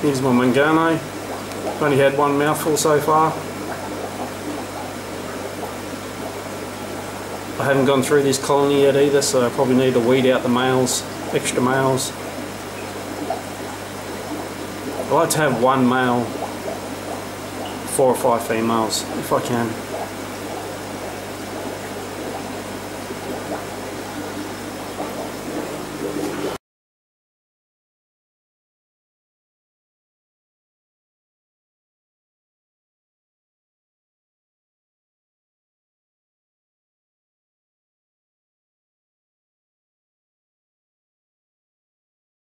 Here's my Maingano. I've only had one mouthful so far. I haven't gone through this colony yet either, so I probably need to weed out the males, extra males. I like to have one male, 4 or 5 females if I can.